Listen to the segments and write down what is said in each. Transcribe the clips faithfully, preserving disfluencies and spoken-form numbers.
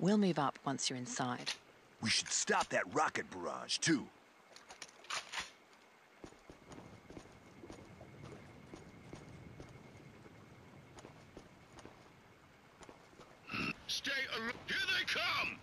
We'll move up once you're inside. We should stop that rocket barrage, too. Stay alert. Here they come!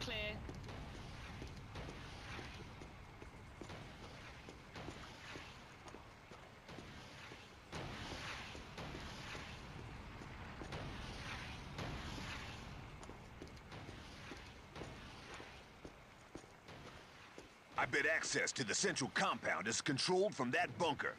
Clear. I bet access to the central compound is controlled from that bunker.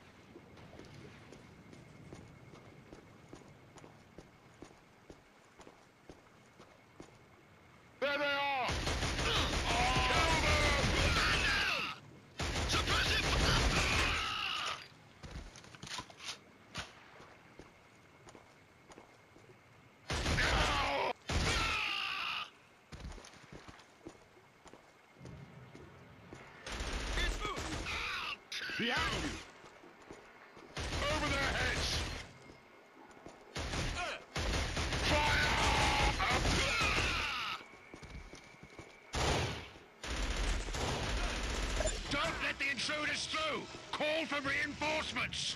Behind you! Over their heads! Uh. Fire! Uh. Don't let the intruders through! Call for reinforcements!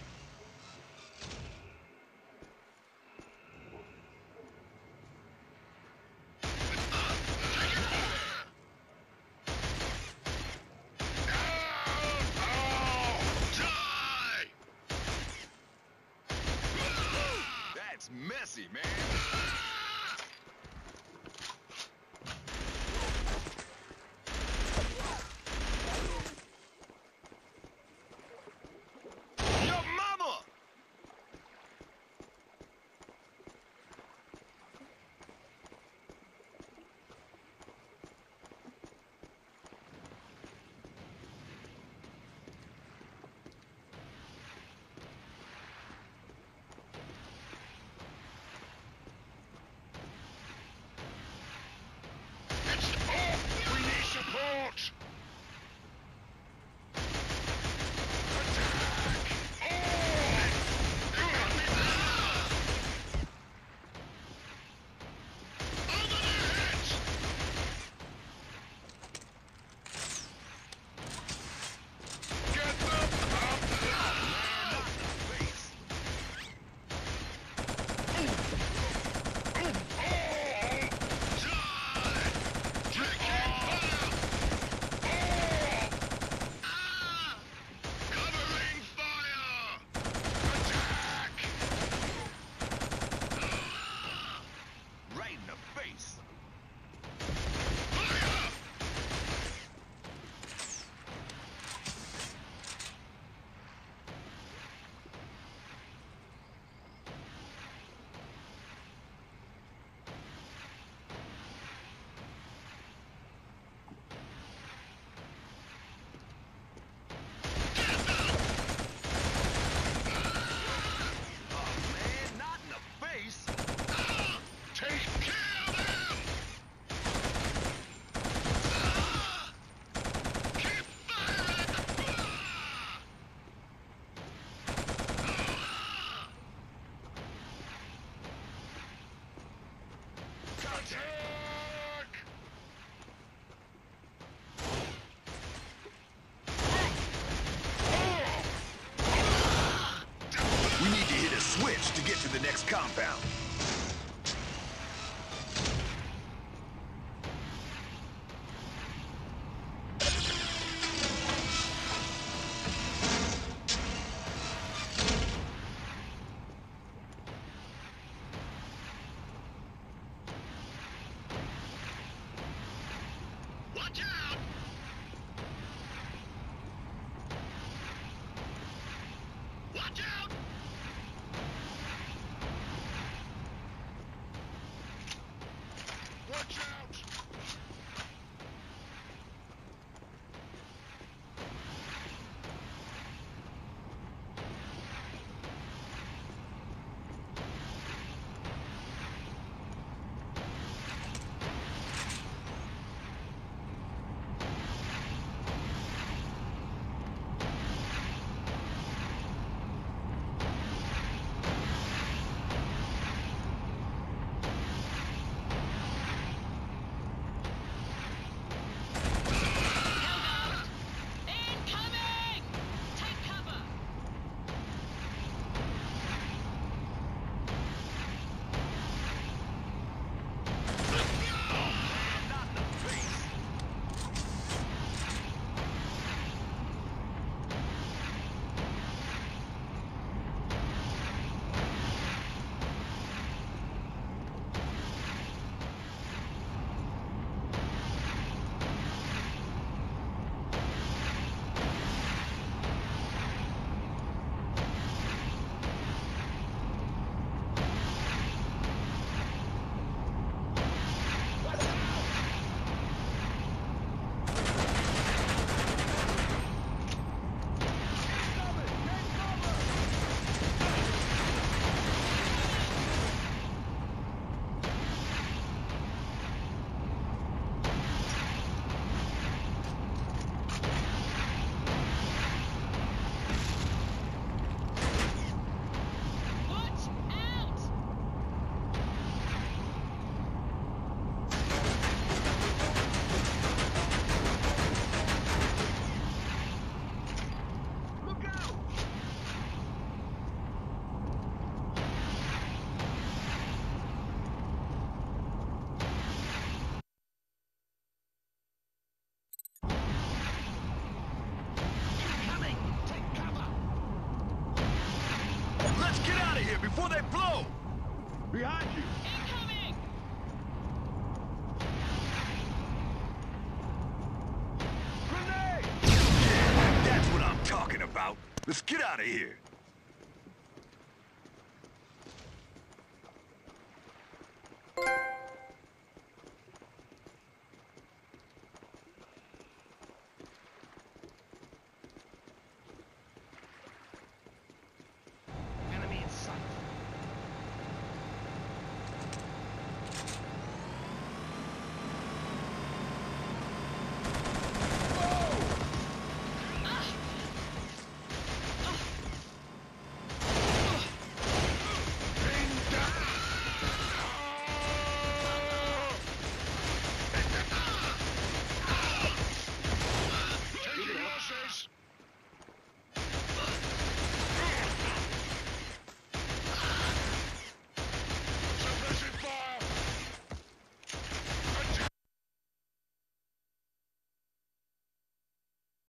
Messy, man. Your mama! the next compound. Before they blow! Behind you! Incoming! Grenade! Yeah, that's what I'm talking about. Let's get out of here.